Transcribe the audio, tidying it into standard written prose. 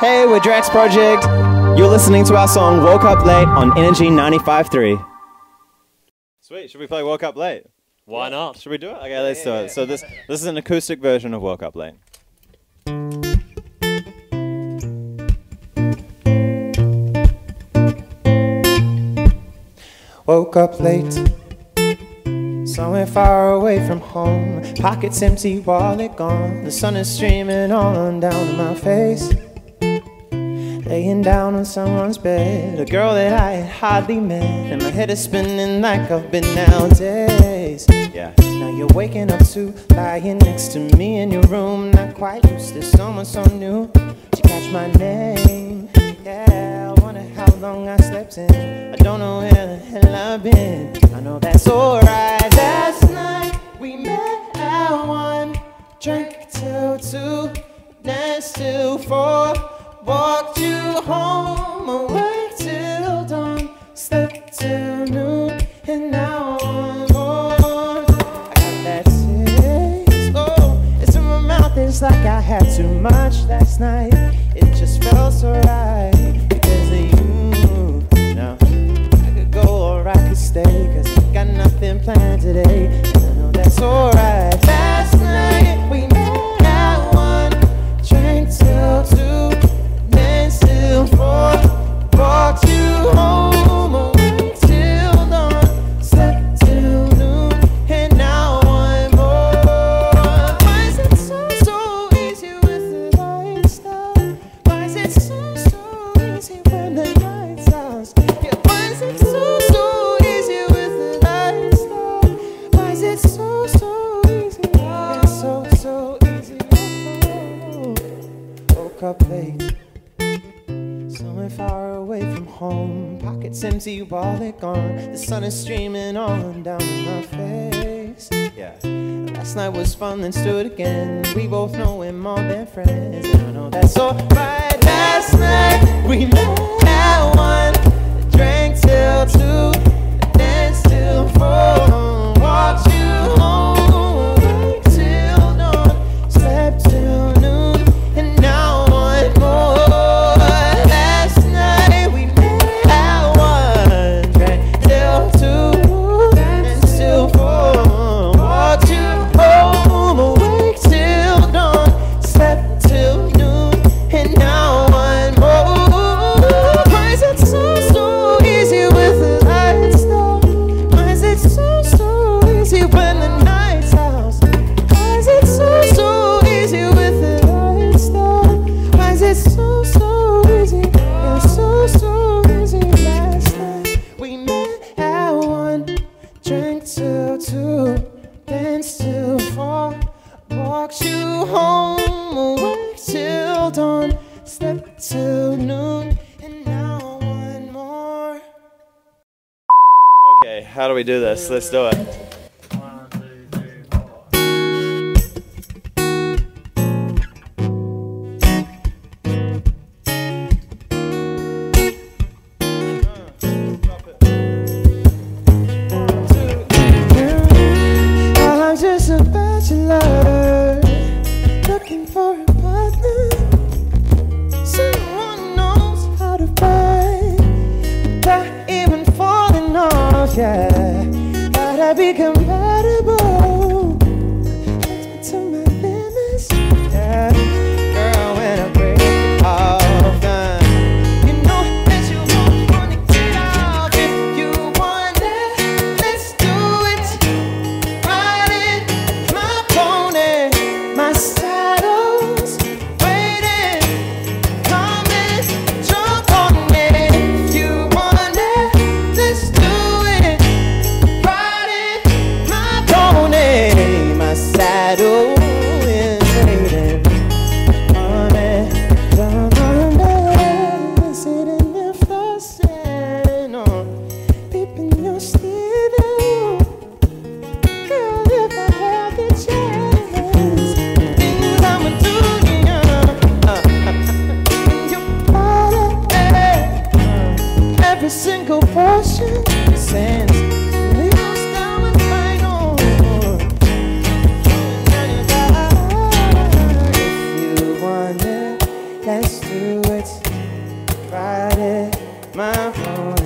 Hey, we're Drax Project. You're listening to our song Woke Up Late on Energy 95.3. Sweet, should we play Woke Up Late? Why not? Should we do it? Okay, let's do it. So this is an acoustic version of Woke Up Late. Woke up late, somewhere far away from home. Pockets empty, wallet gone. The sun is streaming on down my face. Laying down on someone's bed, a girl that I had hardly met, and my head is spinning like I've been nowadays. Yeah. Now you're waking up to lying next to me in your room, not quite used to someone so new. Did you catch my name? Yeah, I wonder how long I slept in. I don't know where the hell I've been. I know that's alright. Last night we met at 1, drank till 2, danced till 4, walked you home, awake till dawn, slept till noon, and now I'm on. I got that taste, oh, it's in my mouth, it's like I had too much last night. It just felt so right because of you. Now I could go or I could stay, cause I got nothing planned today, and I know that's alright. Last night we met at 1, drank till 2, danced till 4, walked you home, away till dawn, slept till noon, and now I'm bored. Why is it so easy with the lifestyle? Why is it so easy when the night's out? Yeah, why is it so easy with the lifestyle? Why is it so easy? Yeah, so easy. Woke up late, somewhere far away from home. Pockets empty, wallet gone. The sun is streaming on down my face. Yeah. Last night was fun, then stood again. We both know we're more than friends, and I know that's alright. Last night we met at 1, drank till 2, danced till 4, walked you home, awake till dawn, slept till noon, and now I'm bored. Last night we met at 1, drank till 2, danced till 4, walked you home, awake till dawn, slept till noon, and now I'm bored. Why is it so easy with the lights down? Why is it so easy when the night's out? Why is it so easy with the lights down? Why is it so easy? Yeah, so easy. Last night we met at 1, drank till 2, danced till 4, walked you home, awake till dawn, slept till noon, and now one more. Okay, how do we do this? Let's do it. 1, 2, 3, 4. I'm just a bachelor, looking for a partner, someone who knows how to fight without even falling off. Yeah, gotta be compatible. Takes me to my limits. Yeah, girl, when I break it off, you know that you won't wanna get off. If you want it, let's do it. Ride it, my pony, my saddle's waiting. Come and jump on it. If you want it, let's do it. Ride it, my pony, my saddle is waiting. Come and jump on it. Sitting there flossing, peeping your stealing. Girl, if I had the chance, things I would do, you're part of it. Every single portion sends needles down my spinal. If you want it, Let's do it. Friday, my home.